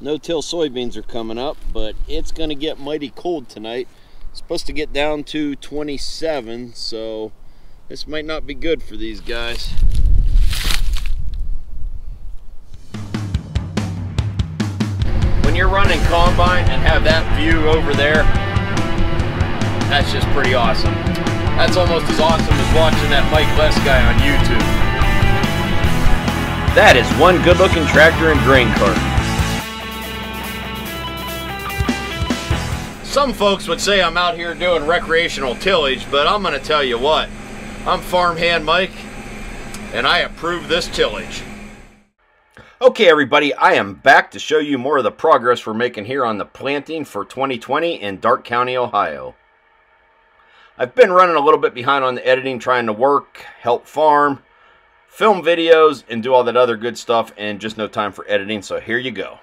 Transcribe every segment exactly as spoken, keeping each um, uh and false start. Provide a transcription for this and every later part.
No-till soybeans are coming up, but it's going to get mighty cold tonight. It's supposed to get down to twenty-seven, so this might not be good for these guys. When you're running combine and have that view over there, that's just pretty awesome. That's almost as awesome as watching that Mike Less guy on YouTube. That is one good-looking tractor and grain cart. Some folks would say I'm out here doing recreational tillage, but I'm going to tell you what. I'm Farmhand Mike, and I approve this tillage. Okay, everybody, I am back to show you more of the progress we're making here on the planting for twenty twenty in Darke County, Ohio. I've been running a little bit behind on the editing, trying to work, help farm, film videos, and do all that other good stuff, and just no time for editing, so here you go.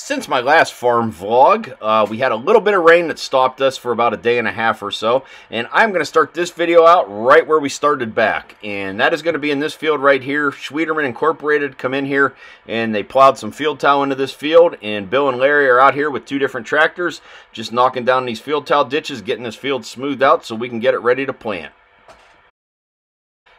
Since my last farm vlog, uh, we had a little bit of rain that stopped us for about a day and a half or so, and I'm going to start this video out right where we started back, and that is going to be in this field right here. Schweeterman Incorporated come in here, and they plowed some field tile into this field, and Bill and Larry are out here with two different tractors, just knocking down these field tile ditches, getting this field smoothed out so we can get it ready to plant.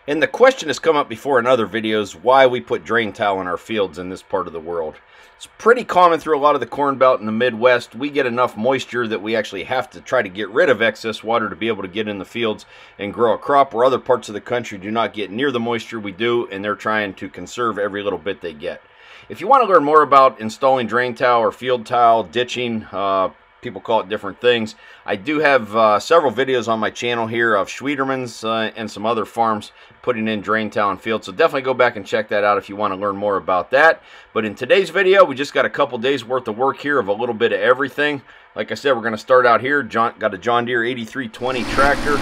And the question has come up before in other videos why we put drain tile in our fields in this part of the world. It's pretty common through a lot of the Corn Belt in the Midwest. We get enough moisture that we actually have to try to get rid of excess water to be able to get in the fields and grow a crop, where other parts of the country do not get near the moisture we do, and they're trying to conserve every little bit they get. If you want to learn more about installing drain tile or field tile, ditching, uh, people call it different things. I do have uh, several videos on my channel here of Schweeterman's uh, and some other farms putting in drain tile and field. So definitely go back and check that out if you want to learn more about that. But in today's video, we just got a couple days worth of work here of a little bit of everything. Like I said, we're going to start out here. John, got a John Deere eighty-three twenty tractor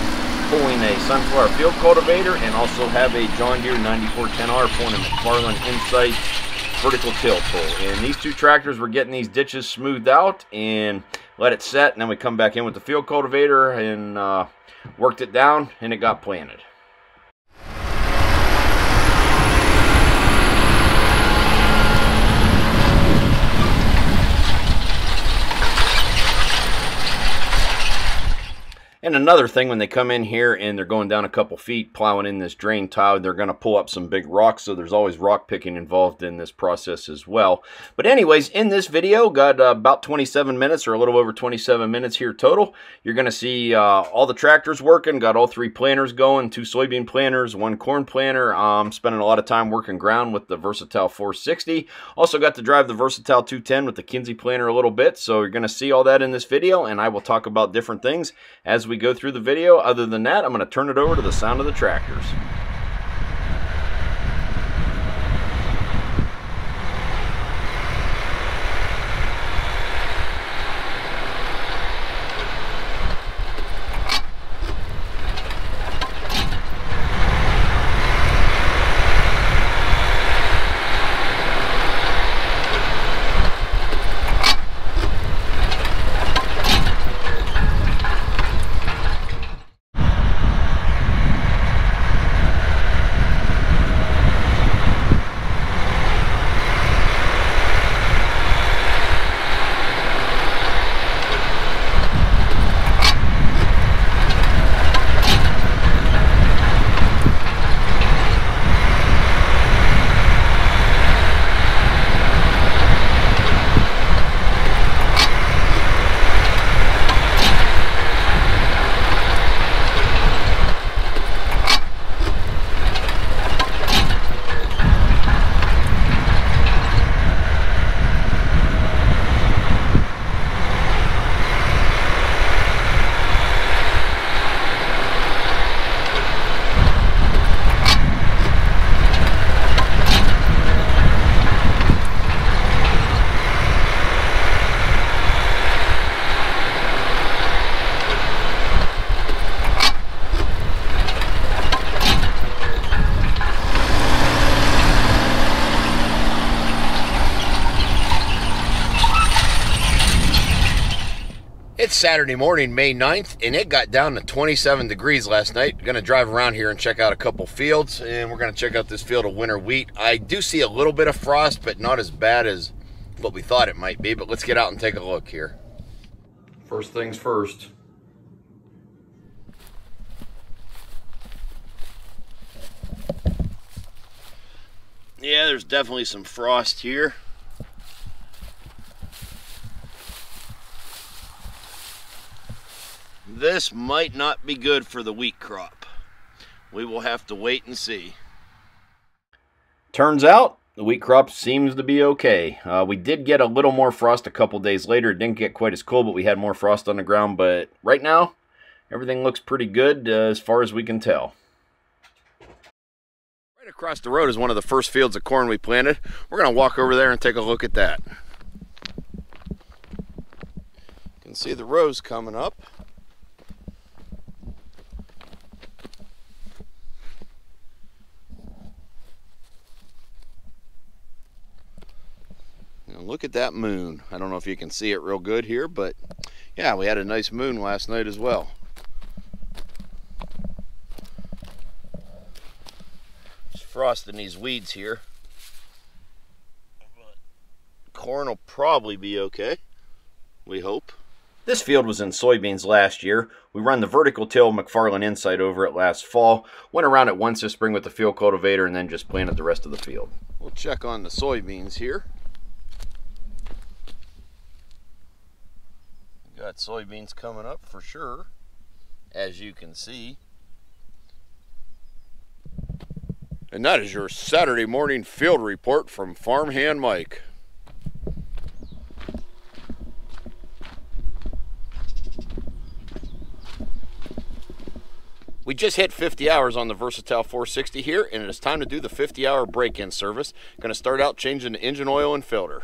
pulling a sunflower field cultivator, and also have a John Deere ninety-four ten R pulling a McFarlane Incite vertical till pull. And these two tractors were getting these ditches smoothed out and let it set, and then we come back in with the field cultivator and uh, worked it down, and it got planted. And another thing, when they come in here and they're going down a couple feet plowing in this drain tile, they're going to pull up some big rocks, so there's always rock picking involved in this process as well. But anyways, in this video, got uh, about twenty-seven minutes or a little over twenty-seven minutes here total. You're going to see uh, all the tractors working, got all three planters going, two soybean planters, one corn planter. Um, spending a lot of time working ground with the Versatile four sixty. Also got to drive the Versatile two ten with the Kinze planter a little bit, so you're going to see all that in this video, and I will talk about different things as we go through the video. Other than that, I'm going to turn it over to the sound of the tractors. It's Saturday morning, May ninth, and it got down to twenty-seven degrees last night. Going to drive around here and check out a couple fields, and we're going to check out this field of winter wheat. I do see a little bit of frost, but not as bad as what we thought it might be, but let's get out and take a look here. First things first. Yeah, there's definitely some frost here. This might not be good for the wheat crop. We will have to wait and see. Turns out the wheat crop seems to be okay. Uh, we did get a little more frost a couple days later. It didn't get quite as cold, but we had more frost on the ground. But right now, everything looks pretty good uh, as far as we can tell. Right across the road is one of the first fields of corn we planted. We're going to walk over there and take a look at that. You can see the rows coming up. Look at that moon. I don't know if you can see it real good here, but yeah, we had a nice moon last night as well. There's frost in these weeds here. Corn will probably be okay, we hope. This field was in soybeans last year. We run the vertical till McFarlane Incite over it last fall, went around it once this spring with the field cultivator, and then just planted the rest of the field. We'll check on the soybeans here. Got soybeans coming up for sure, as you can see. And that is your Saturday morning field report from Farmhand Mike. We just hit fifty hours on the Versatile four sixty here, and it is time to do the fifty hour break-in service. Going to start out changing the engine oil and filter.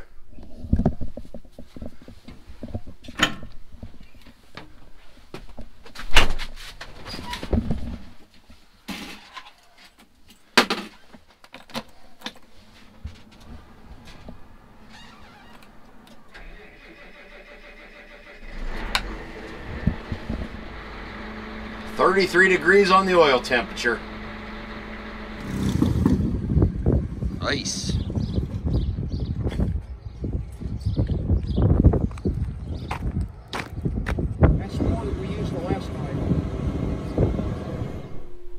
thirty-three degrees on the oil temperature. Ice. That's the one that we used the last night.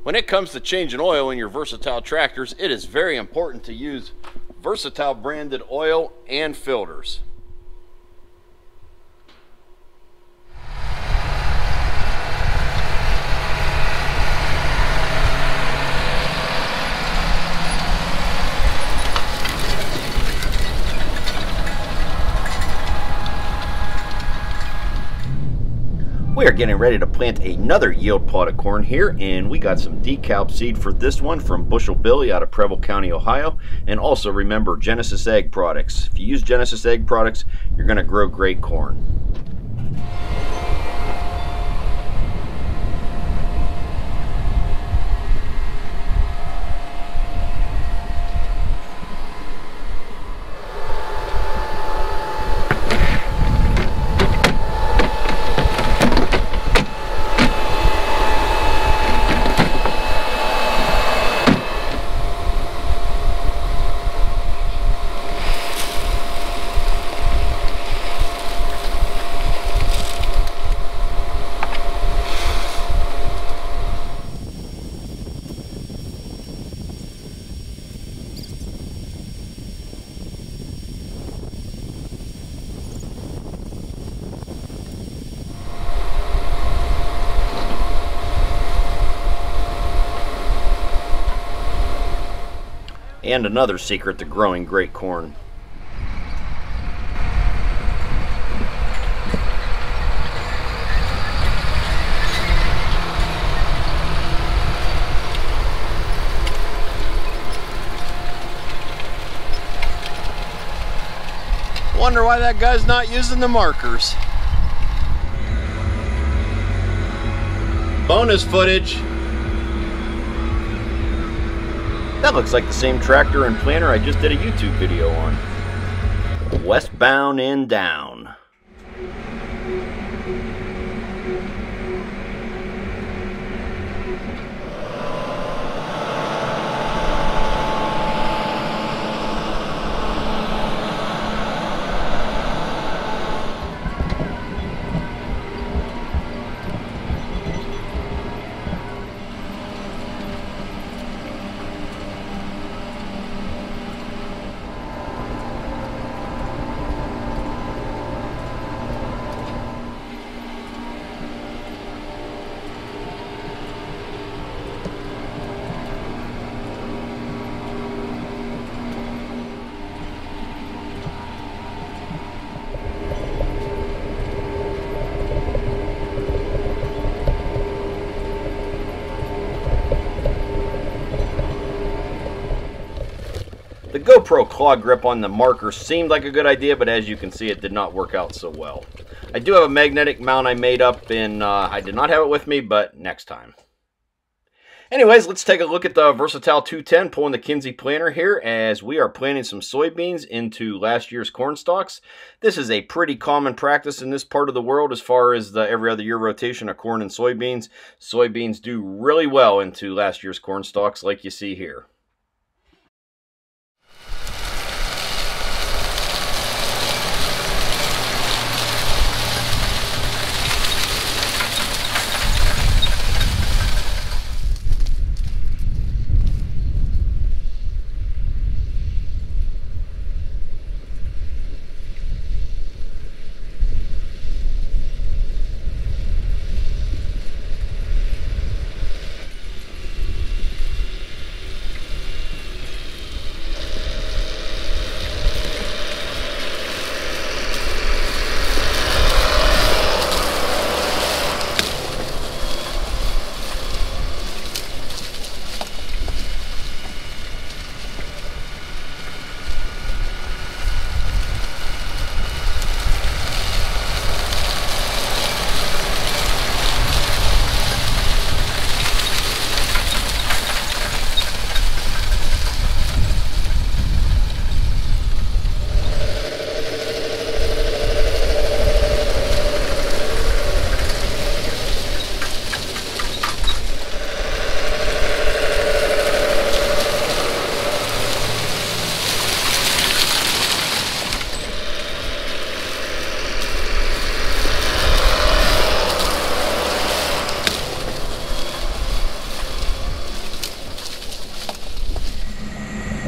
When it comes to changing oil in your Versatile tractors, it is very important to use Versatile branded oil and filters. We are getting ready to plant another yield pod of corn here, and we got some DeKalb seed for this one from Bushel Billy out of Preble County, Ohio. And also remember Genesis Egg Products. If you use Genesis Egg Products, you're going to grow great corn. And another secret to growing great corn. Wonder why that guy's not using the markers. Bonus footage. That looks like the same tractor and planter I just did a YouTube video on. Westbound and down. GoPro claw grip on the marker seemed like a good idea, but as you can see, it did not work out so well. I do have a magnetic mount I made up, and uh, I did not have it with me, but next time. Anyways, let's take a look at the Versatile two ten pulling the Kinze planter here as we are planting some soybeans into last year's corn stalks. This is a pretty common practice in this part of the world as far as the every other year rotation of corn and soybeans. Soybeans do really well into last year's corn stalks like you see here.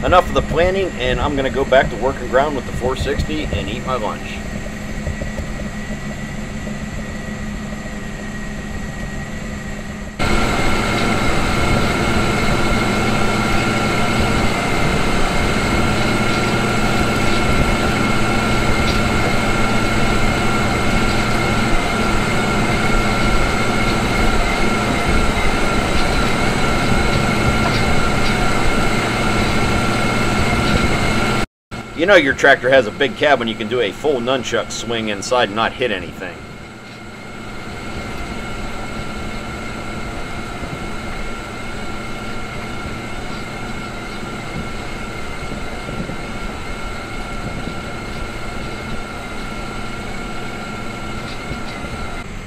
Enough of the planning, and I'm going to go back to working ground with the four sixty and eat my lunch. You know your tractor has a big cab when you can do a full nunchuck swing inside and not hit anything.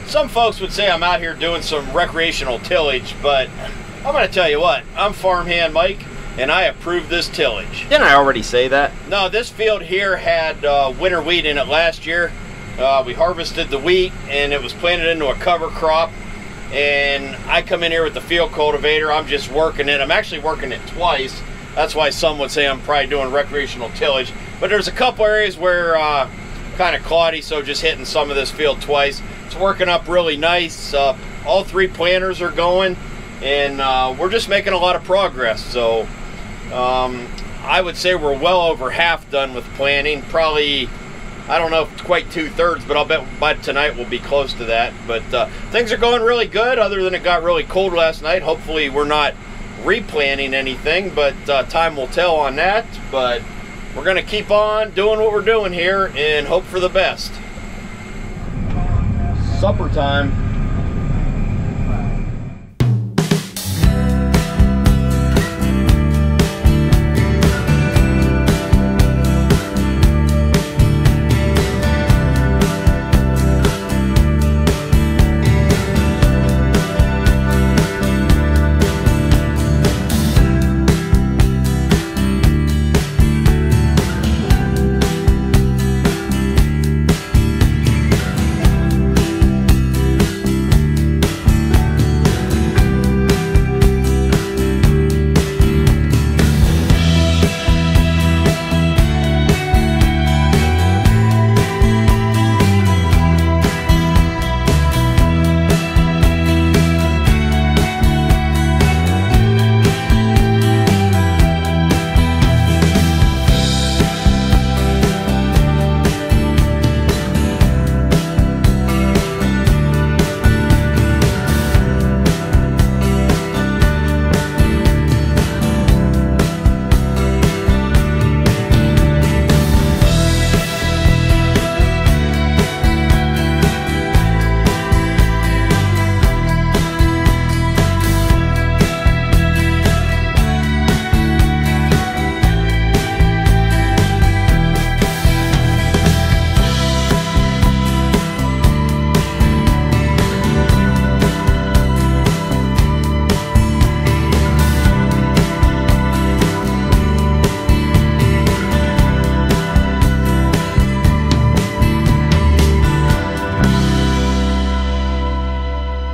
Some folks would say I'm out here doing some recreational tillage, but I'm going to tell you what, I'm Farmhand Mike, and I approve this tillage. Didn't I already say that? No, this field here had uh, winter wheat in it last year. Uh, we harvested the wheat and it was planted into a cover crop. And I come in here with the field cultivator. I'm just working it. I'm actually working it twice. That's why some would say I'm probably doing recreational tillage. But there's a couple areas where uh, kind of cloudy, so just hitting some of this field twice. It's working up really nice. Uh, all three planters are going, and uh, we're just making a lot of progress. So. Um, I would say we're well over half done with planting. Probably, I don't know if it's quite two-thirds, but I'll bet by tonight we'll be close to that. But uh, things are going really good, other than it got really cold last night. Hopefully we're not replanting anything, but uh, time will tell on that. But we're going to keep on doing what we're doing here and hope for the best. Supper time.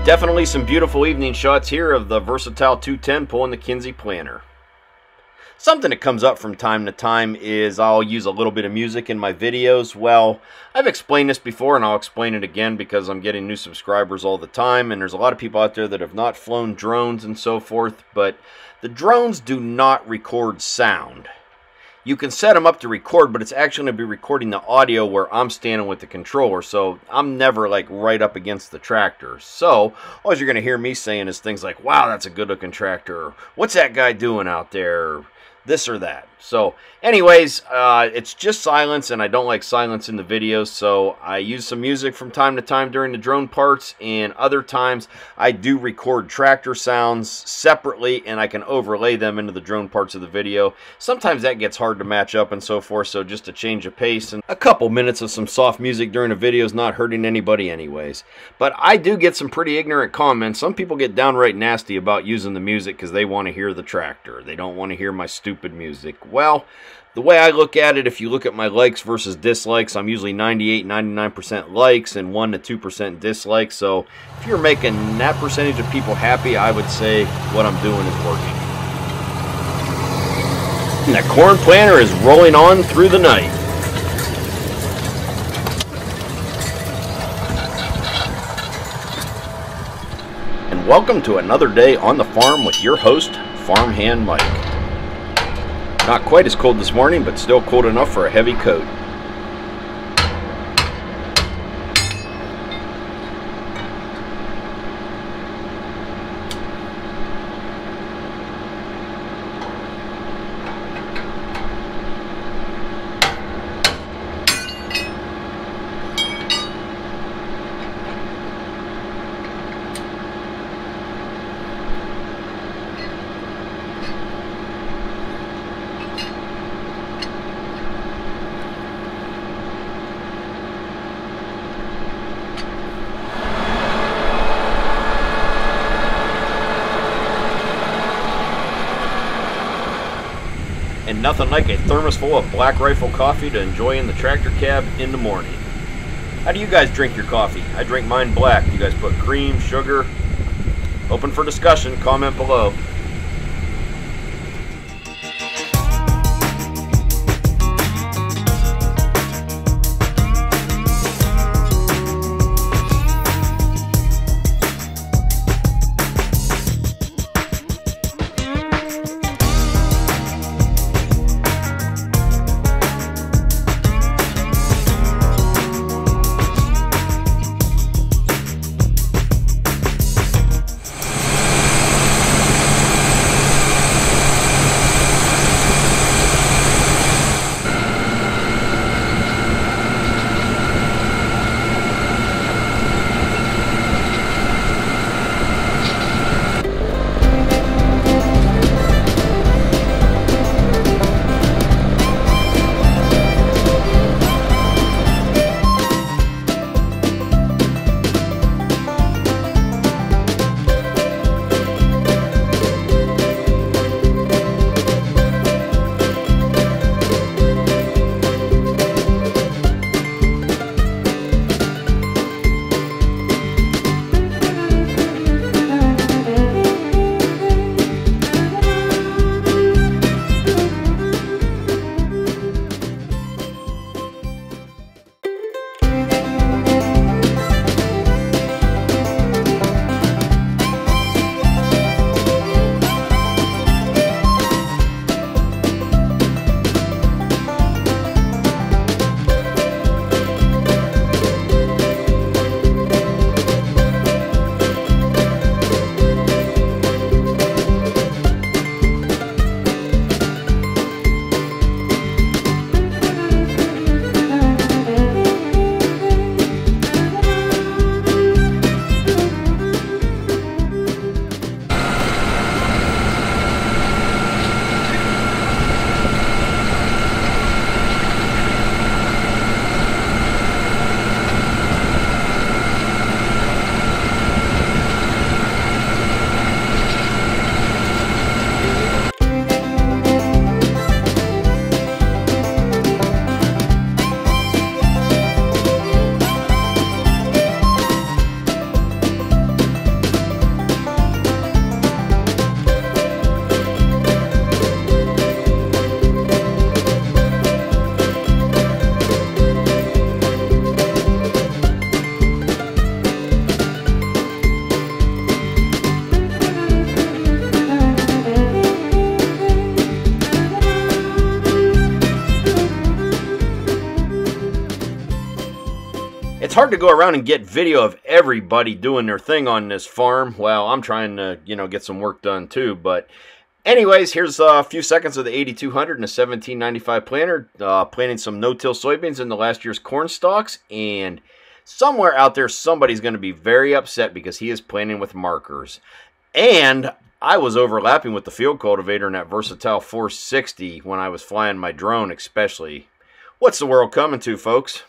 Definitely some beautiful evening shots here of the Versatile two ten pulling the Kinze planter. Something that comes up from time to time is I'll use a little bit of music in my videos. Well, I've explained this before and I'll explain it again because I'm getting new subscribers all the time, and there's a lot of people out there that have not flown drones and so forth, but the drones do not record sound. You can set them up to record, but it's actually going to be recording the audio where I'm standing with the controller, so I'm never like right up against the tractor. So all you're going to hear me saying is things like, wow, that's a good looking tractor, what's that guy doing out there, this or that. So anyways, uh, it's just silence, and I don't like silence in the videos, so I use some music from time to time during the drone parts, and other times I do record tractor sounds separately and I can overlay them into the drone parts of the video. Sometimes that gets hard to match up and so forth, so just a change of pace and a couple minutes of some soft music during a video is not hurting anybody anyways. But I do get some pretty ignorant comments. Some people get downright nasty about using the music because they want to hear the tractor. They don't want to hear my stupid music. Well, the way I look at it, if you look at my likes versus dislikes, I'm usually ninety-eight, ninety-nine percent likes and one to two percent dislikes. So if you're making that percentage of people happy, I would say what I'm doing is working. And that corn planter is rolling on through the night. And welcome to another day on the farm with your host, Farmhand Mike. Not quite as cold this morning, but still cold enough for a heavy coat. And nothing like a thermos full of Black Rifle coffee to enjoy in the tractor cab in the morning. How do you guys drink your coffee? I drink mine black. You guys put cream, sugar? Open for discussion. Comment below. It's hard to go around and get video of everybody doing their thing on this farm. Well, I'm trying to, you know, get some work done too. But anyways, here's a few seconds of the eighty-two hundred and a seventeen ninety-five planter uh, planting some no-till soybeans in the last year's corn stalks. And somewhere out there, somebody's going to be very upset because he is planting with markers. And I was overlapping with the field cultivator in that Versatile four sixty when I was flying my drone especially. What's the world coming to, folks?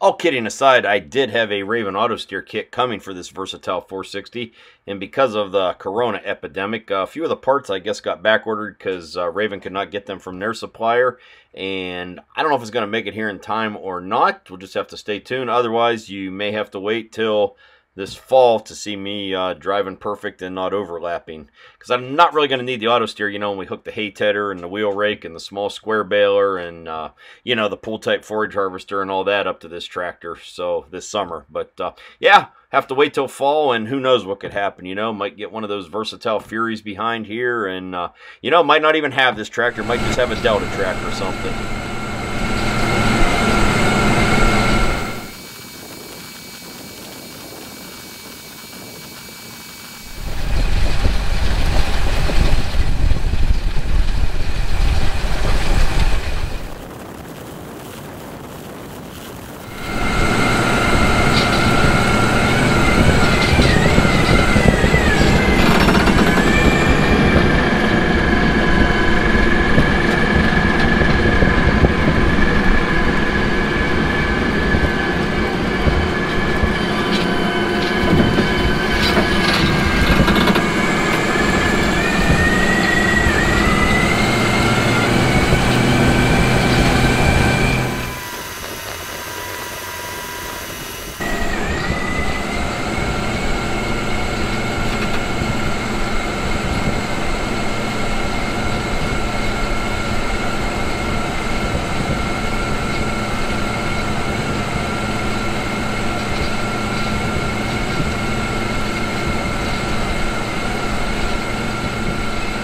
All kidding aside, I did have a Raven Auto Steer kit coming for this Versatile four sixty, and because of the corona epidemic, a few of the parts I guess got back ordered because uh, Raven could not get them from their supplier, and I don't know if it's going to make it here in time or not. We'll just have to stay tuned. Otherwise, you may have to wait till this fall to see me uh, driving perfect and not overlapping, because I'm not really going to need the auto steer, you know, when we hook the hay tedder and the wheel rake and the small square baler and, uh, you know, the pull type forage harvester and all that up to this tractor, so this summer. But, uh, yeah, have to wait till fall, and who knows what could happen, you know. Might get one of those Versatile Furies behind here and, uh, you know, might not even have this tractor. Might just have a Delta tractor or something.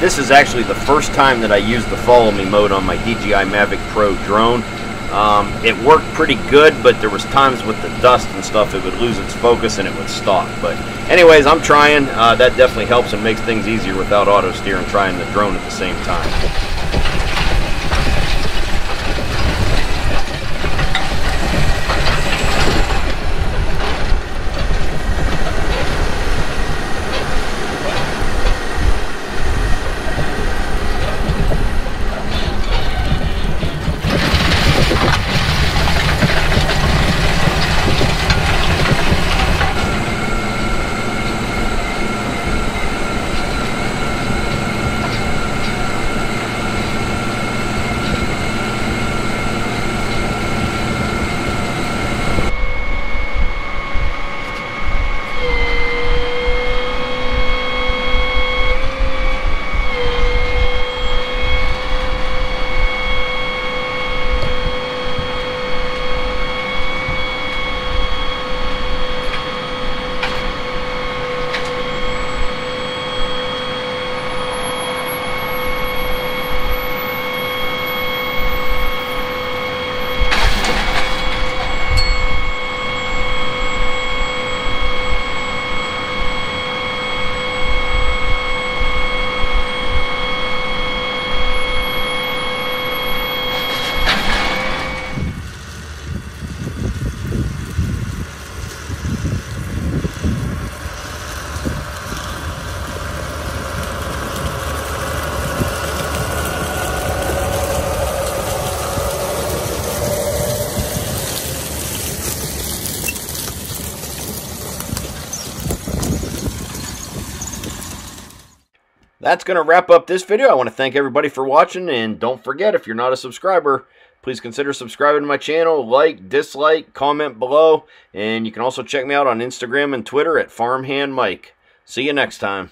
This is actually the first time that I used the follow me mode on my D J I Mavic Pro drone. Um, it worked pretty good, but there was times with the dust and stuff it would lose its focus and it would stop. But anyways, I'm trying. Uh, that definitely helps and makes things easier without auto steer and trying the drone at the same time. That's going to wrap up this video. I want to thank everybody for watching, and don't forget, if you're not a subscriber, please consider subscribing to my channel, like, dislike, comment below, and you can also check me out on Instagram and Twitter at Farmhand Mike. See you next time.